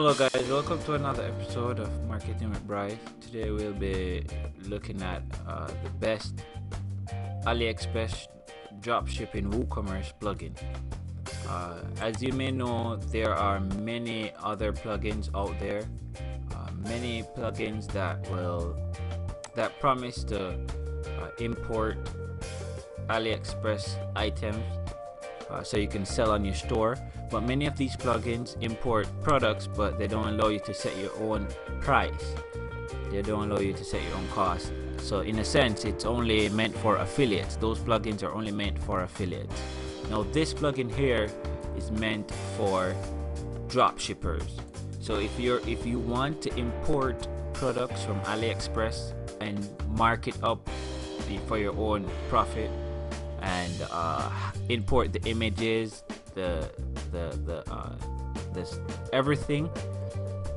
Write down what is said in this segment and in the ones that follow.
Hello guys, welcome to another episode of Marketing with Bryce. Today we'll be looking at the best AliExpress dropshipping WooCommerce plugin. As you may know, there are many other plugins out there, many plugins that promise to import AliExpress items so you can sell on your store. But many of these plugins import products, but they don't allow you to set your own price. They don't allow you to set your own cost. So in a sense, it's only meant for affiliates. Those plugins are only meant for affiliates. Now this plugin here is meant for drop shippers. So if you want to import products from AliExpress and mark it up for your own profit, and import the images, this everything,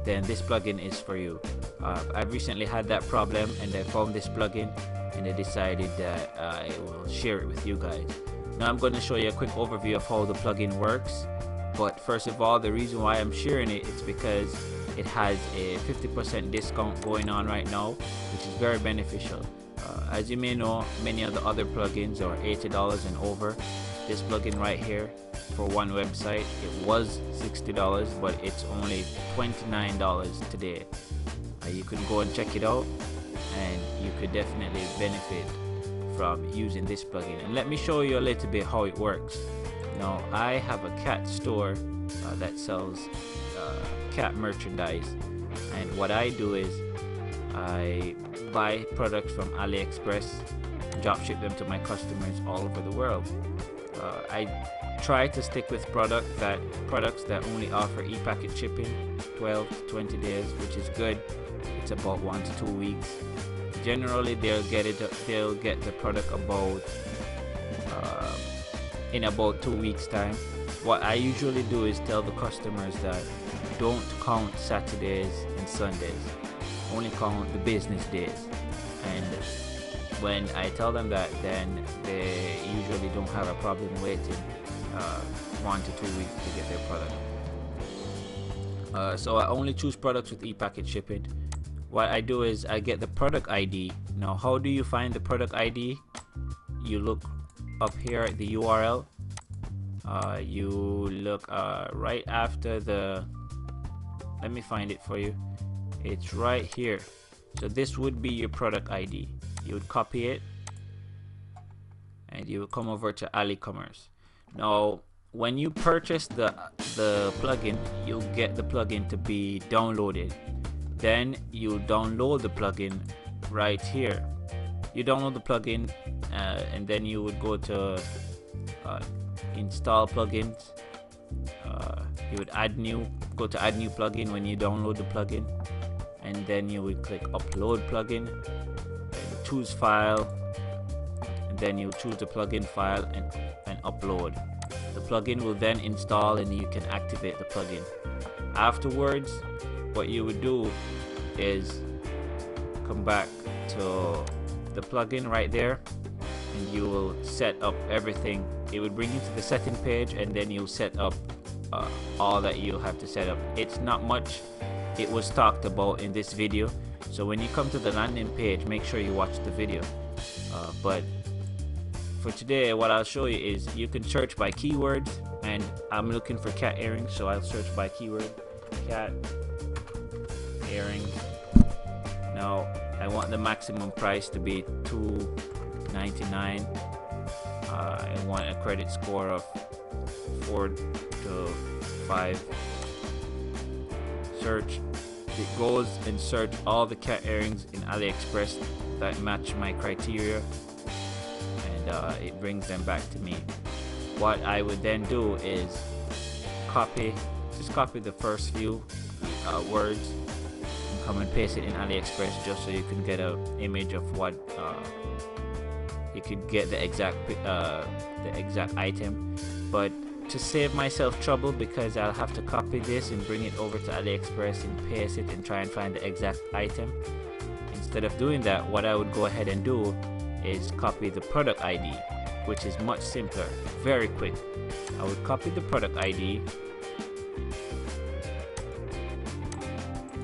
then this plugin is for you. I've recently had that problem, and I found this plugin, and I decided that I will share it with you guys. Now I'm going to show you a quick overview of how the plugin works. But first of all, the reason why I'm sharing it is because it has a 50% discount going on right now, which is very beneficial. As you may know, many of the other plugins are $80 and over. This plugin right here for one website, it was $60, but it's only $29 today. You can go and check it out, and you could definitely benefit from using this plugin. And let me show you a little bit how it works. Now I have a cat store that sells cat merchandise, and what I do is I buy products from AliExpress, dropship them to my customers all over the world. I try to stick with products that only offer ePacket shipping, 12 to 20 days, which is good. It's about 1 to 2 weeks. Generally, they'll get the product about in about 2 weeks time. What I usually do is tell the customers that don't count Saturdays and Sundays. Only count the business days, and when I tell them that, then they usually don't have a problem waiting 1 to 2 weeks to get their product. So I only choose products with ePacket shipping. What I do is I get the product ID. Now how do you find the product ID? You look up here at the URL, you look right after the, let me find it for you. It's right here. So this would be your product ID. You would copy it and you would come over to AliCommerce. Now when you purchase the plugin, you'll get the plugin to be downloaded. Then you'll download the plugin right here. You download the plugin and then you would go to install plugins. You would add new, go to add new plugin when you download the plugin, and then you would click upload plugin and choose file, and then you choose the plugin file and upload. The plugin will then install and you can activate the plugin. Afterwards, what you would do is come back to the plugin right there, and you will set up everything. It would bring you to the setting page, and then you'll set up all that you have to set up. It's not much. It was talked about in this video, so when you come to the landing page, make sure you watch the video. But for today, what I'll show you is you can search by keywords, and I'm looking for cat earrings, so I'll search by keyword cat earrings. Now I want the maximum price to be $2.99. I want a credit score of 4 to 5. Search. It goes and search all the cat earrings in AliExpress that match my criteria, and it brings them back to me. What I would then do is just copy the first few words and come and paste it in AliExpress, just so you can get an image of what you could get the exact item. But to save myself trouble, because I'll have to copy this and bring it over to AliExpress and paste it and try and find the exact item, instead of doing that, what I would go ahead and do is copy the product ID, which is much simpler, very quick. I would copy the product ID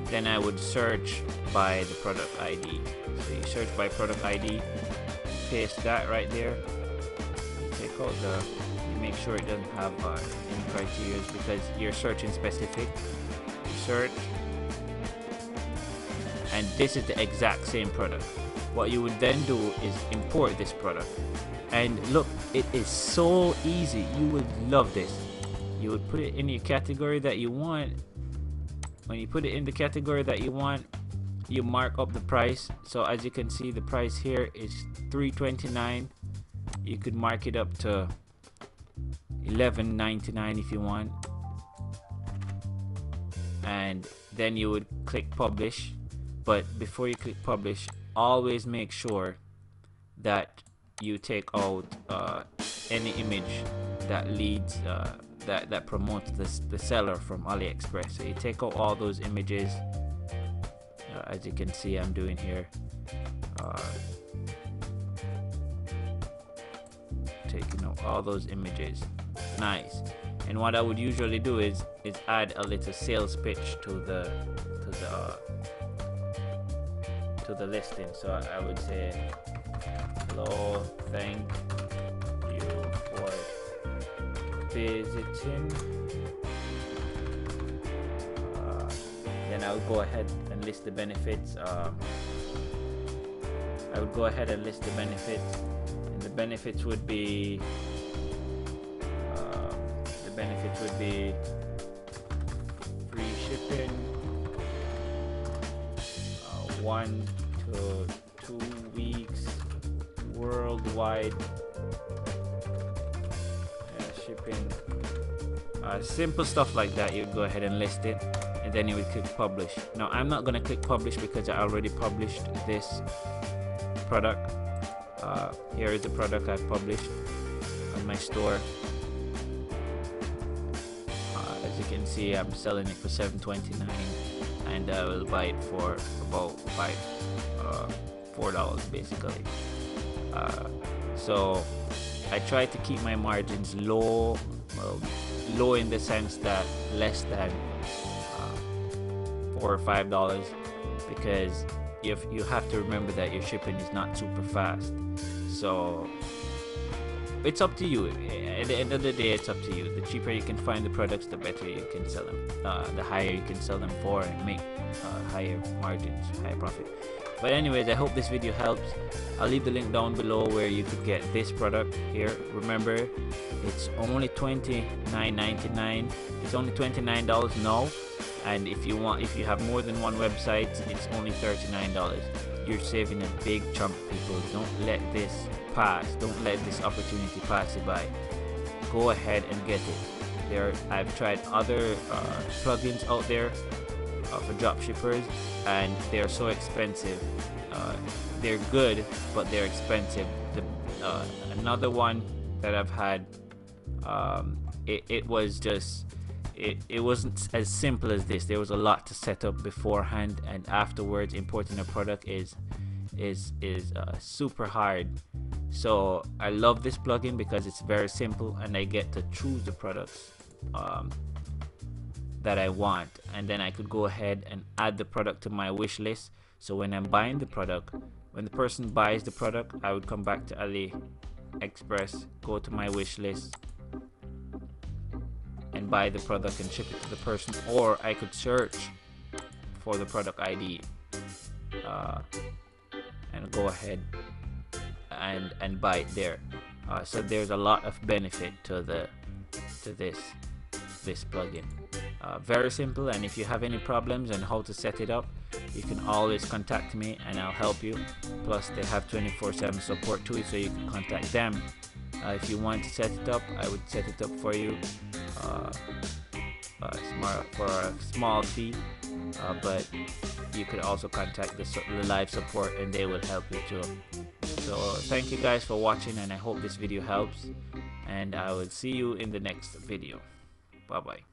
then I would search by the product ID. So you search by product ID, paste that right there. You take out the, you make sure it doesn't have any criteria because you're searching specific. You search, and this is the exact same product. What you would then do is import this product, and look, it is so easy. You would love this. You would put it in your category that you want. When you put it in the category that you want, you mark up the price. So as you can see, the price here is $3.29. You could mark it up to $11.99 if you want, and then you would click publish. But before you click publish, always make sure that you take out any image that leads that promotes the seller from AliExpress. So you take out all those images. As you can see, I'm doing here. Taking out all those images. Nice. And what I would usually do is add a little sales pitch to the listing. So I would say, hello, thank you for visiting. Then I would go ahead and list the benefits. And the benefits would be free shipping, 1 to 2 weeks worldwide shipping, simple stuff like that. You go ahead and list it, and then you would click publish. Now I'm not gonna click publish because I already published this product. Here is the product I published on my store. As you can see, I'm selling it for $7.29, and I will buy it for about $4 basically. So I try to keep my margins low, low in the sense that less than $4 or $5, because if you have to remember that your shipping is not super fast. So it's up to you. At the end of the day, it's up to you. The cheaper you can find the products, the better you can sell them, the higher you can sell them for, and make higher margins, higher profit. But anyways, I hope this video helps. I'll leave the link down below where you could get this product here. Remember, it's only $29.99. It's only $29 now, and if you have more than one website, it's only $39. You're saving a big chunk, people. Don't let this pass. Don't let this opportunity pass you by. Go ahead and get it. I've tried other plugins out there for drop shippers, and they're so expensive. They're good, but they're expensive. Another one that I've had, it was just, it wasn't as simple as this. There was a lot to set up beforehand, and afterwards importing a product is super hard. So I love this plugin because it's very simple, and I get to choose the products that I want, and then I could go ahead and add the product to my wish list. So when I'm buying the product, when the person buys the product, I would come back to AliExpress, go to my wish list, and buy the product and ship it to the person. Or I could search for the product ID and go ahead and buy it there. So there's a lot of benefit to this plugin. Very simple, and if you have any problems on how to set it up, you can always contact me and I'll help you. Plus they have 24/7 support too, so you can contact them. If you want to set it up, I would set it up for you for a small fee, but you could also contact the live support and they will help you too. So thank you guys for watching, and I hope this video helps, and I will see you in the next video. Bye bye.